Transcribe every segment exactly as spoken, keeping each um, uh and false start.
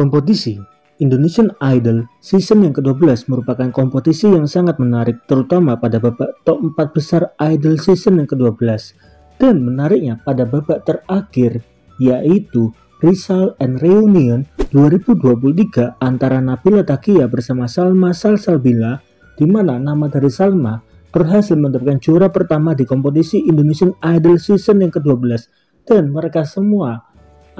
Kompetisi Indonesian Idol season yang kedua belas merupakan kompetisi yang sangat menarik, terutama pada babak top empat besar Idol season yang kedua belas, dan menariknya pada babak terakhir, yaitu Result and Reunion dua ribu dua puluh tiga antara Nabila Taqiyyah bersama Salma Salsabila, di mana nama dari Salma berhasil mendapatkan juara pertama di kompetisi Indonesian Idol season yang kedua belas, dan mereka semua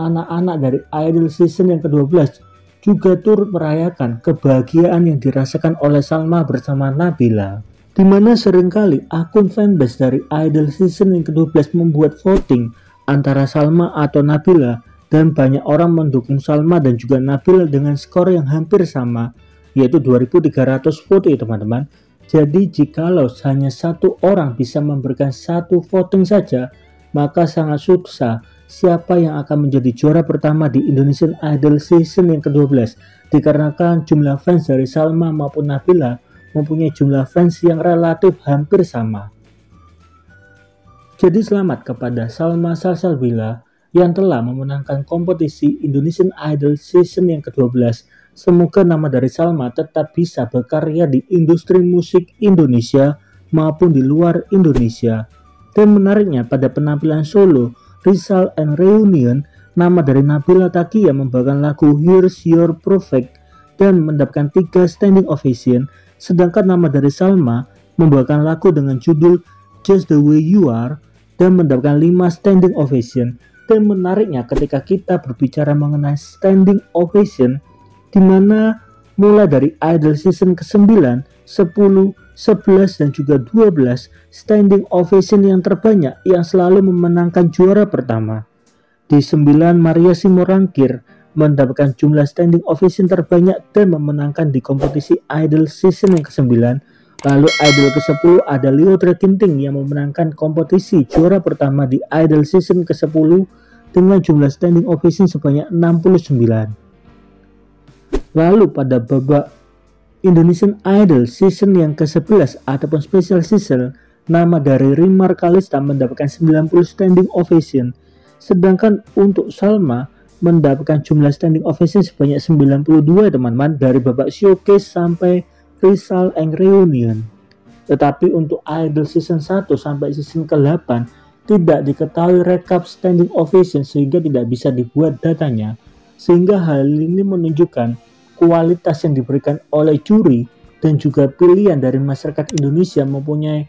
anak-anak dari Idol season yang kedua belas juga turut merayakan kebahagiaan yang dirasakan oleh Salma bersama Nabila. Di mana seringkali akun fanbase dari Idol season yang kedua belas membuat voting antara Salma atau Nabila, dan banyak orang mendukung Salma dan juga Nabila dengan skor yang hampir sama, yaitu dua ribu tiga ratus vote ya teman-teman. Jadi jikalau hanya satu orang bisa memberikan satu voting saja, maka sangat susah siapa yang akan menjadi juara pertama di Indonesian Idol season yang kedua belas, dikarenakan jumlah fans dari Salma maupun Nabila mempunyai jumlah fans yang relatif hampir sama. Jadi selamat kepada Salma Salsabila yang telah memenangkan kompetisi Indonesian Idol season yang kedua belas. Semoga nama dari Salma tetap bisa berkarya di industri musik Indonesia maupun di luar Indonesia. Dan menariknya pada penampilan solo Result and Reunion, nama dari Nabila Taqiyyah membawakan lagu Here's Your Perfect dan mendapatkan tiga standing ovation, sedangkan nama dari Salma membawakan lagu dengan judul Just the Way You Are dan mendapatkan lima standing ovation. Dan menariknya ketika kita berbicara mengenai standing ovation, dimana mulai dari Idol season kesembilan, sepuluh, sebelas, dan juga dua belas, standing ovation yang terbanyak yang selalu memenangkan juara pertama. Di sembilan, Maria Simorangkir mendapatkan jumlah standing ovation terbanyak dan memenangkan di kompetisi Idol season yang kesembilan. Lalu Idol kesepuluh ada Leo Tretinting yang memenangkan kompetisi juara pertama di Idol season kesepuluh dengan jumlah standing ovation sebanyak enam puluh sembilan. Lalu pada babak Indonesian Idol season yang ke sebelas ataupun special season, nama dari Rimar Kalista mendapatkan sembilan puluh standing ovation, sedangkan untuk Salma mendapatkan jumlah standing ovation sebanyak sembilan puluh dua teman-teman, dari babak showcase sampai Result and Reunion. Tetapi untuk Idol season satu sampai season ke delapan tidak diketahui rekap standing ovation sehingga tidak bisa dibuat datanya, sehingga hal ini menunjukkan kualitas yang diberikan oleh juri dan juga pilihan dari masyarakat Indonesia mempunyai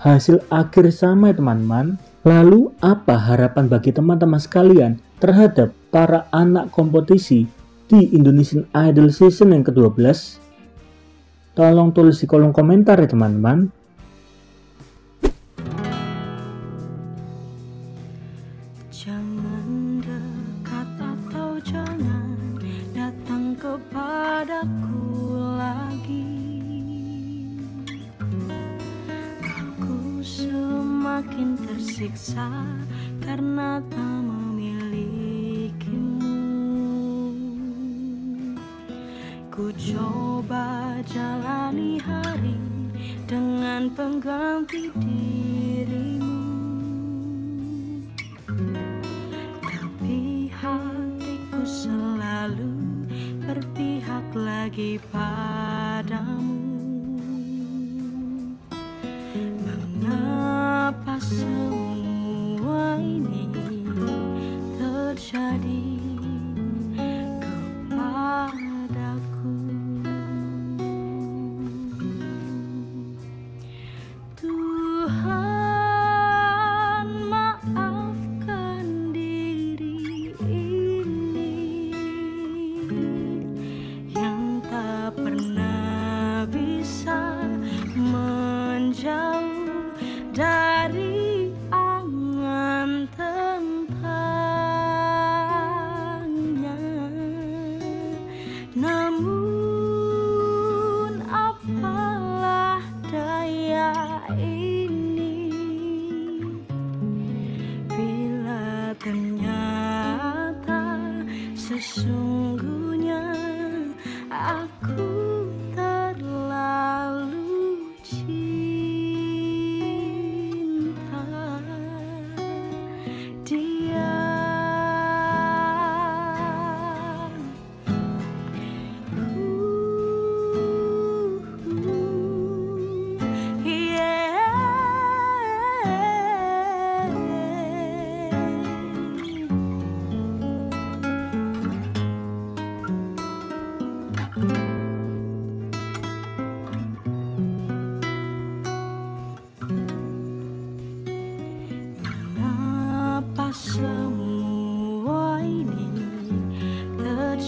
hasil akhir sama teman-teman. Lalu apa harapan bagi teman-teman sekalian terhadap para anak kompetisi di Indonesian Idol season yang kedua belas? Tolong tulis di kolom komentar ya teman-teman. Jangan dekat atau jangan datang kepadaku lagi. Aku semakin tersiksa karena tak memilikimu. Ku coba jalani hari dengan pengganti dirimu, tapi hatiku selalu berpihak lagi padamu. Mengapa semua ini terjadi kepadaku? Tuhan, maafkan diri ini yang tak pernah bisa.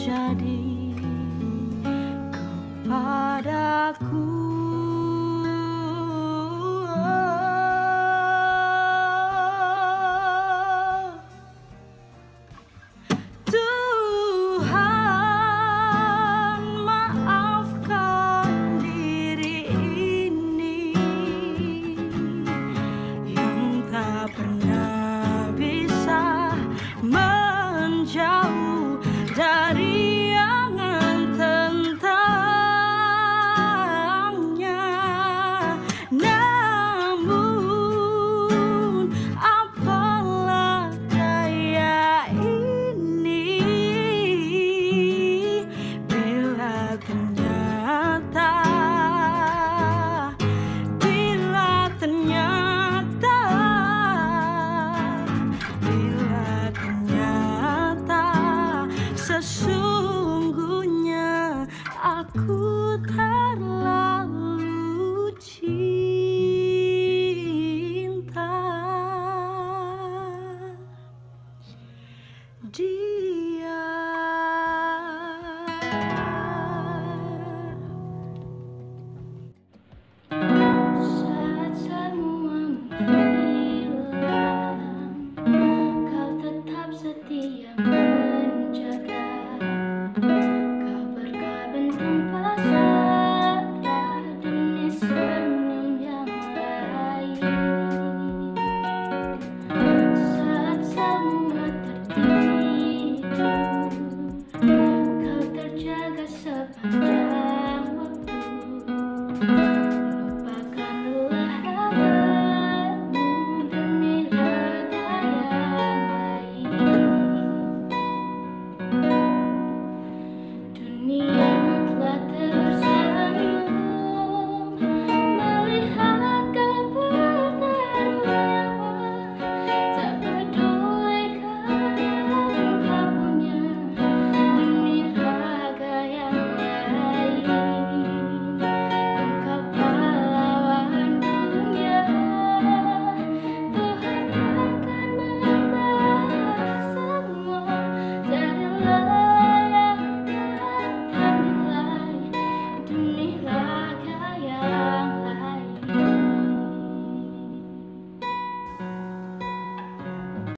terjadi kepadaku. Sesungguhnya aku terlalu